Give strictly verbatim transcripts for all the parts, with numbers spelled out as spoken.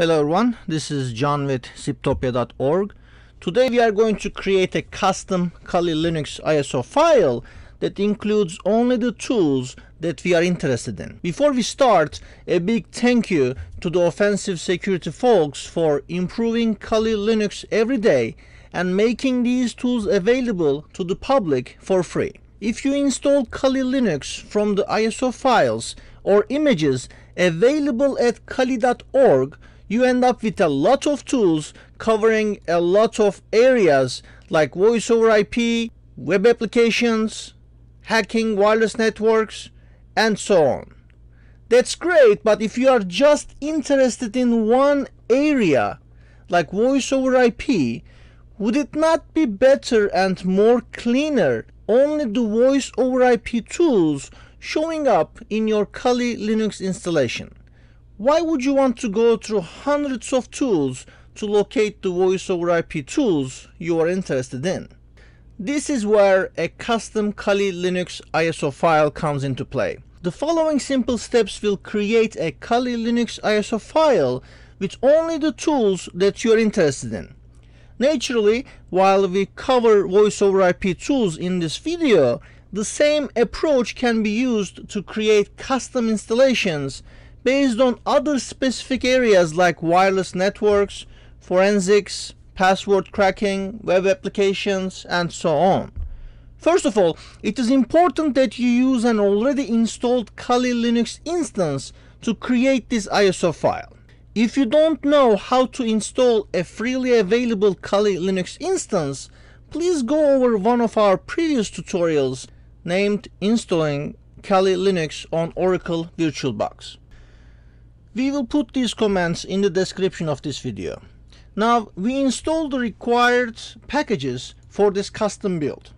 Hello everyone, this is John with siptopia dot org. Today we are going to create a custom Kali Linux I S O file that includes only the tools that we are interested in. Before we start, a big thank you to the offensive security folks for improving Kali Linux every day and making these tools available to the public for free. If you install Kali Linux from the I S O files or images available at kali dot org, you end up with a lot of tools covering a lot of areas like voice over I P, web applications, hacking wireless networks, and so on. That's great, but if you are just interested in one area like voice over I P, would it not be better and more cleaner only the voice over I P tools showing up in your Kali Linux installation? Why would you want to go through hundreds of tools to locate the voice over I P tools you are interested in? This is where a custom Kali Linux I S O file comes into play. The following simple steps will create a Kali Linux I S O file with only the tools that you are interested in. Naturally, while we cover voice over I P tools in this video, the same approach can be used to create custom installations based on other specific areas like wireless networks, forensics, password cracking, web applications, and so on. First of all, it is important that you use an already installed Kali Linux instance to create this I S O file. If you don't know how to install a freely available Kali Linux instance, please go over one of our previous tutorials named Installing Kali Linux on Oracle VirtualBox. We will put these commands in the description of this video. Now we install the required packages for this custom build.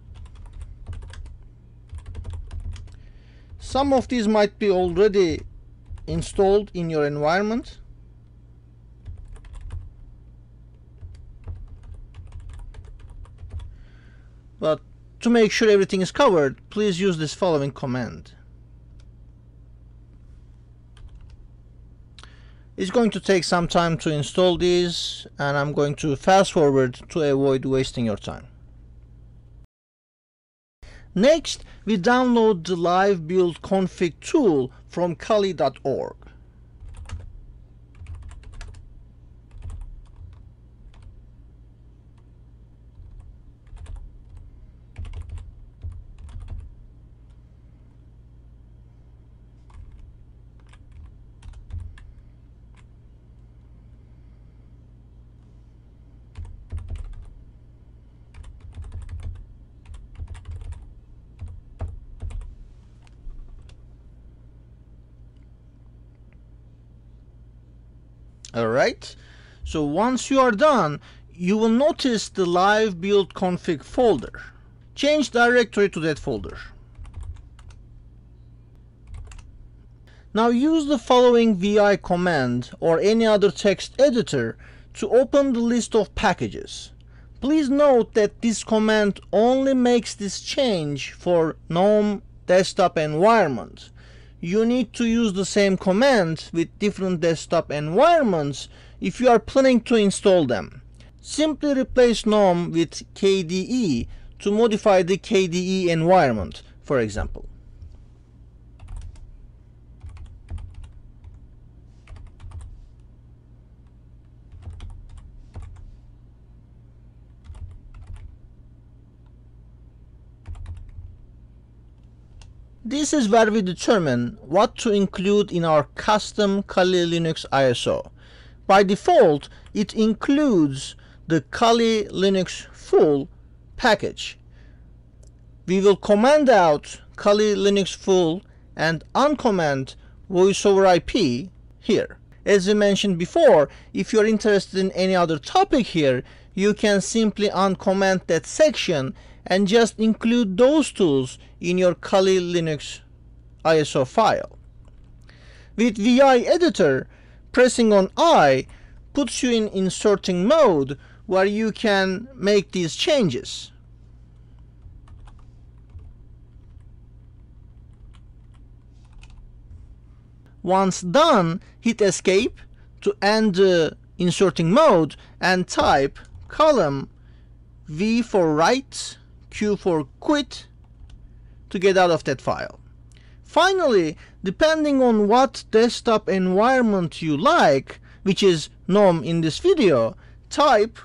Some of these might be already installed in your environment. But to make sure everything is covered, please use this following command. It's going to take some time to install these, and I'm going to fast forward to avoid wasting your time. Next, we download the live-build-config tool from kali dot org. Alright, so once you are done, you will notice the live-build-config folder. Change directory to that folder. Now use the following V I command or any other text editor to open the list of packages. Please note that this command only makes this change for GNOME desktop environment. You need to use the same command with different desktop environments if you are planning to install them. Simply replace GNOME with K D E to modify the K D E environment, for example. This is where we determine what to include in our custom Kali Linux I S O. By default, it includes the Kali Linux full package. We will command out Kali Linux full and uncomment voice over I P here. As we mentioned before, if you're interested in any other topic here, you can simply uncomment that section and just include those tools in your Kali Linux I S O file. With V I editor, pressing on I puts you in inserting mode where you can make these changes. Once done, hit escape to end the inserting mode and type column V for write, Q for quit to get out of that file. Finally, depending on what desktop environment you like, which is GNOME in this video, type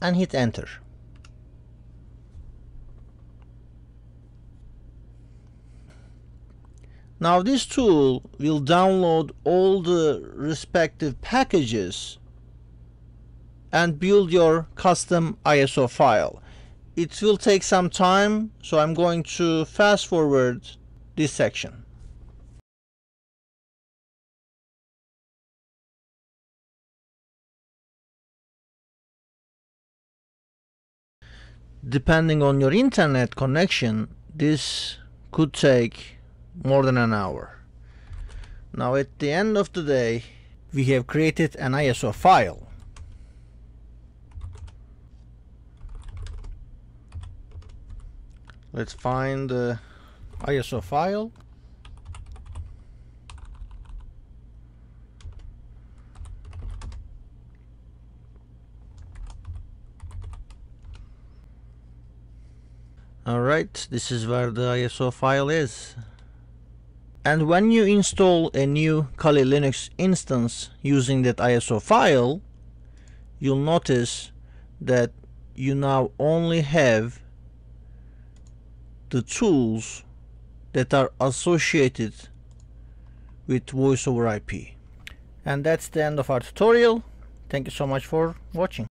and hit enter. Now this tool will download all the respective packages and build your custom I S O file. It will take some time, so I'm going to fast forward this section. Depending on your internet connection, this could take more than an hour. Now at the end of the day, we have created an I S O file. Let's find the I S O file. All right, this is where the I S O file is. And when you install a new Kali Linux instance using that I S O file, you'll notice that you now only have the tools that are associated with VoiceOver I P. And that's the end of our tutorial. Thank you so much for watching.